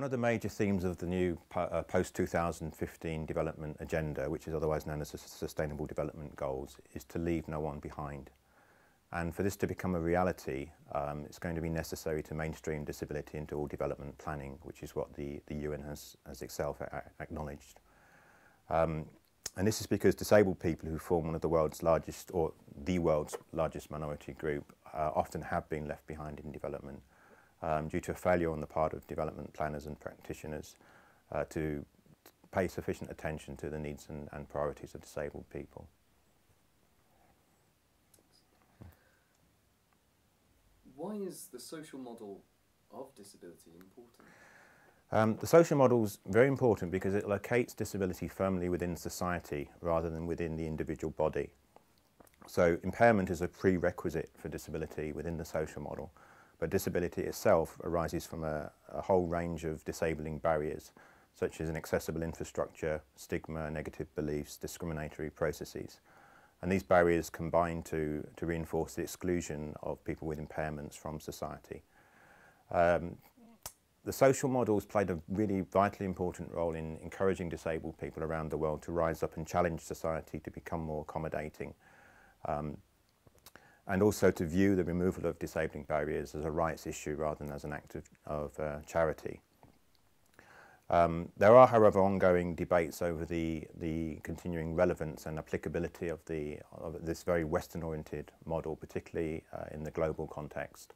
One of the major themes of the new post-2015 development agenda, which is otherwise known as the Sustainable Development Goals, is to leave no one behind. And for this to become a reality, it's going to be necessary to mainstream disability into all development planning, which is what the UN has itself acknowledged. And this is because disabled people who form one of the world's largest, or the world's largest minority group, often have been left behind in development. Due to a failure on the part of development planners and practitioners to pay sufficient attention to the needs and priorities of disabled people. Why is the social model of disability important? The social model is very important because it locates disability firmly within society rather than within the individual body. So impairment is a prerequisite for disability within the social model. But disability itself arises from a whole range of disabling barriers, such as inaccessible infrastructure, stigma, negative beliefs, discriminatory processes. And these barriers combine to reinforce the exclusion of people with impairments from society. The social model's played a really vitally important role in encouraging disabled people around the world to rise up and challenge society to become more accommodating. And also to view the removal of disabling barriers as a rights issue rather than as an act of charity. There are, however, ongoing debates over the continuing relevance and applicability of this very Western-oriented model, particularly in the global context.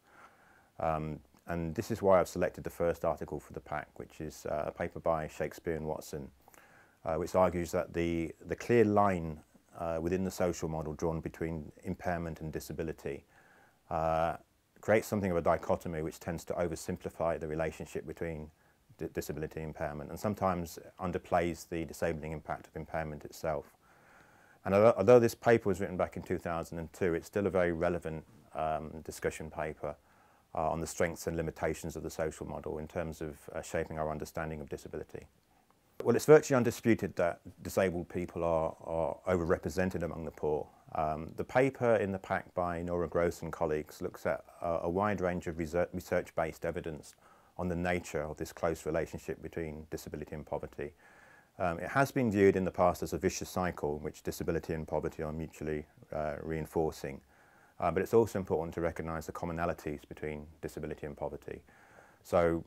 And this is why I've selected the first article for the pack, which is a paper by Shakespeare and Watson, which argues that the clear line within the social model drawn between impairment and disability creates something of a dichotomy which tends to oversimplify the relationship between disability and impairment, and sometimes underplays the disabling impact of impairment itself. And although this paper was written back in 2002, it's still a very relevant discussion paper on the strengths and limitations of the social model in terms of shaping our understanding of disability. Well, it's virtually undisputed that disabled people are overrepresented among the poor. The paper in the pack by Nora Gross and colleagues looks at a wide range of research-based evidence on the nature of this close relationship between disability and poverty. It has been viewed in the past as a vicious cycle in which disability and poverty are mutually reinforcing. But it's also important to recognise the commonalities between disability and poverty. So,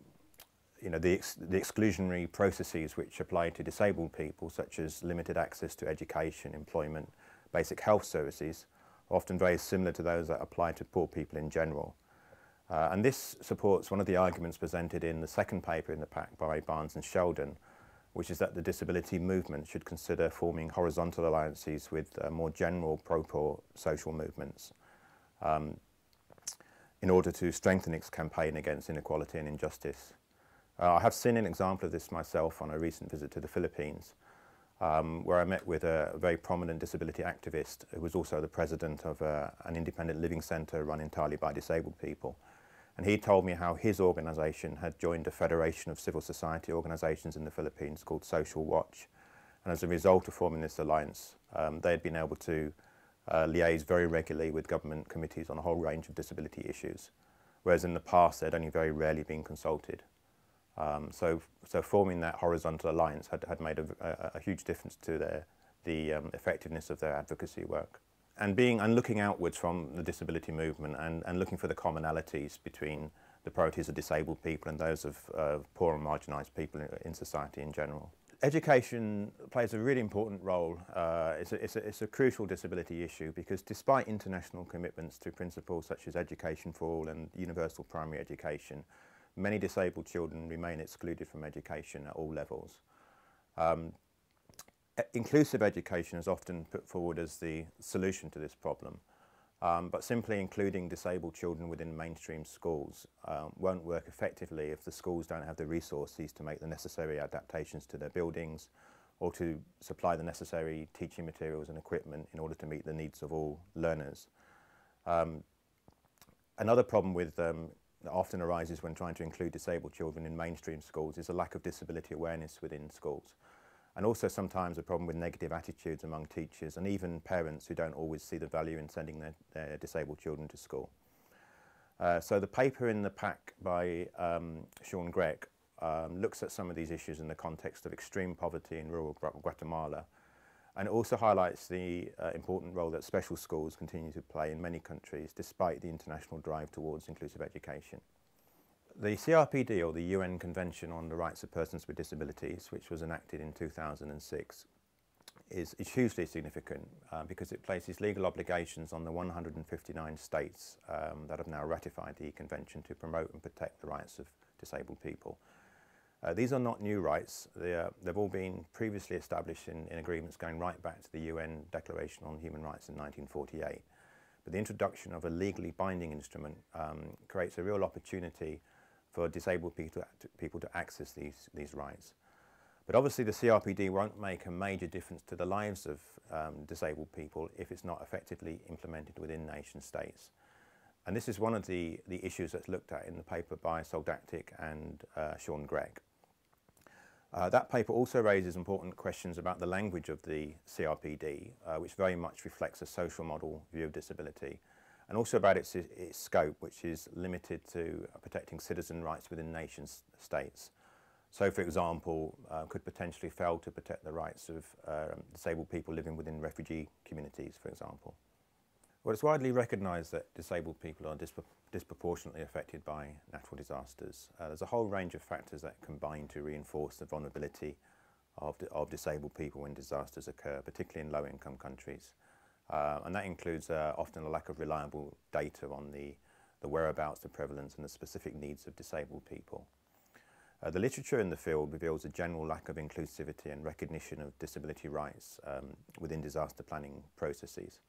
you know, the exclusionary processes which apply to disabled people, such as limited access to education, employment, basic health services, are often very similar to those that apply to poor people in general. And this supports one of the arguments presented in the second paper in the pack by Barnes and Sheldon, which is that the disability movement should consider forming horizontal alliances with more general pro-poor social movements in order to strengthen its campaign against inequality and injustice. I have seen an example of this myself on a recent visit to the Philippines, where I met with a very prominent disability activist who was also the president of an independent living centre run entirely by disabled people. And he told me how his organisation had joined a federation of civil society organisations in the Philippines called Social Watch. And as a result of forming this alliance, they had been able to liaise very regularly with government committees on a whole range of disability issues, whereas in the past they'd only very rarely been consulted. So forming that horizontal alliance had made a huge difference to the effectiveness of their advocacy work. And looking outwards from the disability movement and looking for the commonalities between the priorities of disabled people and those of poor and marginalised people in society in general. Education plays a really important role. It's a crucial disability issue because despite international commitments to principles such as education for all and universal primary education, many disabled children remain excluded from education at all levels. Inclusive education is often put forward as the solution to this problem, but simply including disabled children within mainstream schools won't work effectively if the schools don't have the resources to make the necessary adaptations to their buildings or to supply the necessary teaching materials and equipment in order to meet the needs of all learners. Another problem with that often arises when trying to include disabled children in mainstream schools is a lack of disability awareness within schools, and also sometimes a problem with negative attitudes among teachers and even parents who don't always see the value in sending their disabled children to school. So the paper in the pack by Sean Gregg looks at some of these issues in the context of extreme poverty in rural Guatemala, and it also highlights the important role that special schools continue to play in many countries despite the international drive towards inclusive education. The CRPD, or the UN Convention on the Rights of Persons with Disabilities, which was enacted in 2006, is hugely significant because it places legal obligations on the 159 states that have now ratified the convention to promote and protect the rights of disabled people. These are not new rights. They've all been previously established in agreements going right back to the UN Declaration on Human Rights in 1948. But the introduction of a legally binding instrument creates a real opportunity for disabled people to access these rights. But obviously the CRPD won't make a major difference to the lives of disabled people if it's not effectively implemented within nation states. And this is one of the issues that's looked at in the paper by Soldatic and Sean Gregg. That paper also raises important questions about the language of the CRPD, which very much reflects a social model view of disability, and also about its scope, which is limited to protecting citizen rights within nation states. So, for example, could potentially fail to protect the rights of disabled people living within refugee communities, for example. Well, it's widely recognised that disabled people are disproportionately affected by natural disasters. There's a whole range of factors that combine to reinforce the vulnerability of disabled people when disasters occur, particularly in low-income countries. And that includes often a lack of reliable data on the whereabouts, the prevalence and the specific needs of disabled people. The literature in the field reveals a general lack of inclusivity and recognition of disability rights within disaster planning processes.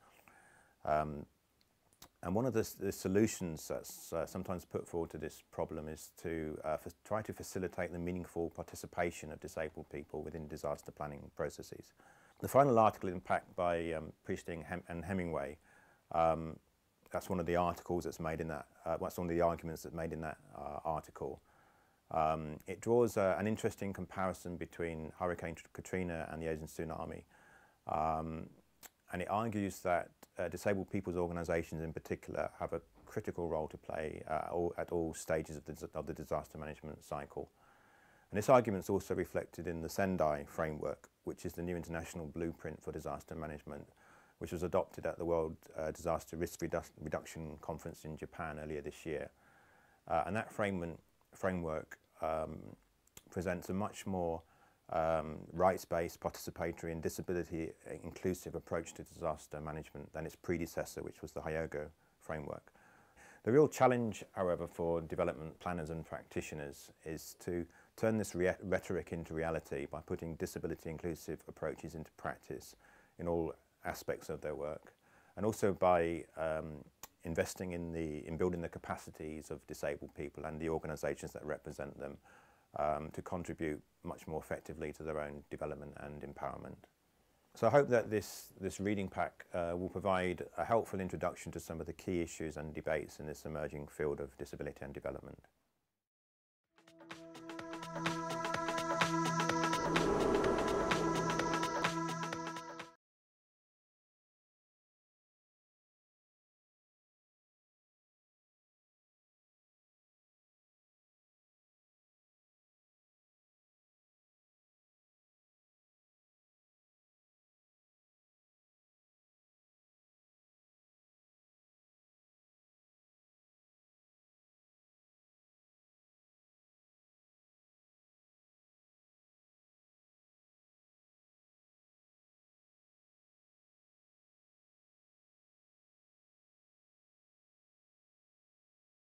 And one of the solutions that's sometimes put forward to this problem is to try to facilitate the meaningful participation of disabled people within disaster planning processes. The final article in PAC by Priestley and Hemingway, that's one of the articles that's made in that, that's one of the arguments that's made in that article. It draws an interesting comparison between Hurricane Katrina and the Asian tsunami, and it argues that disabled people's organisations in particular have a critical role to play at all stages of the disaster management cycle. And this argument is also reflected in the Sendai framework, which is the new international blueprint for disaster management, which was adopted at the World Disaster Risk Reduction Conference in Japan earlier this year. And that framework presents a much more rights-based, participatory and disability-inclusive approach to disaster management than its predecessor, which was the Hyogo framework. The real challenge, however, for development planners and practitioners is to turn this rhetoric into reality by putting disability-inclusive approaches into practice in all aspects of their work, and also by investing in building the capacities of disabled people and the organisations that represent them to contribute much more effectively to their own development and empowerment. So I hope that this reading pack will provide a helpful introduction to some of the key issues and debates in this emerging field of disability and development.